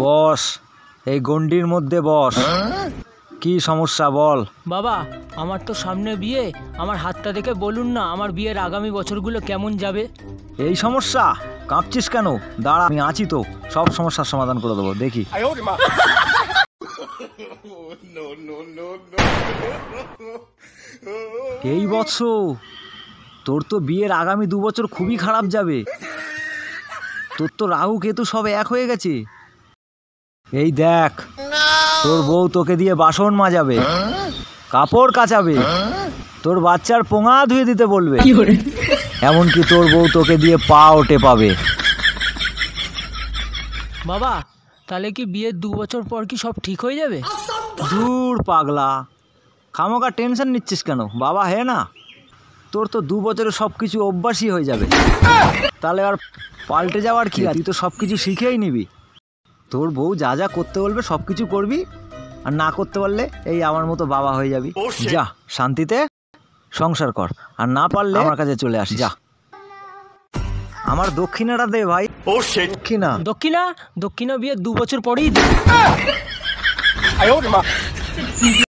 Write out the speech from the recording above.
বস, এই গন্ডির মধ্যে বস। কি সমস্যা বল। বাবা, আমার তো সামনে বিয়ে, আমার হাতটা দেখে বলুন না আমার বিয়ের আগামী বছরগুলো কেমন যাবে। এই সমস্যা, কাঁপছিস কেন? দাঁড়া, আমি আছি তো, সব সমস্যার সমাধান করে দেবো। দেখি। এই বৎসর তোর তো বিয়ের আগামী 2 বছর খুবই খারাপ যাবে। তোর তো রাহু কেতু সব এক হয়ে গেছে। এই দেখ, তোর বউ তোকে দিয়ে বাসন মাজাবে, কাপড় কাচাবে, তোর বাচ্চার পোঙা ধুয়ে দিতে বলবে, এমনকি তোর বউ তোকে দিয়ে পা ওটে পাবে। বাবা, তাহলে কি বিয়ের 2 বছর পর কি সব ঠিক হয়ে যাবে? দূর পাগলা, খামোকা টেনশন নিচ্ছিস কেন? বাবা হে না, তোর তো 2 বছরে সব কিছু অভ্যাসই হয়ে যাবে, তাহলে আর পাল্টে যাওয়ার কি? তুই তো সব কিছু শিখেই নিবি। তোর বউ যা যা করতে বলবে সব কিছু করবি, আর না করতে পারলে এই আমার মতো বাবা হয়ে যাবি। যা, শান্তিতে সংসার কর, আর না পারলে আমার কাছে চলে আসি। যা, আমার দক্ষিণাটা দে ভাই। ও শিট, দক্ষিণা দক্ষিণা দক্ষিণা বিয়ে 2 বছর পরেই দে।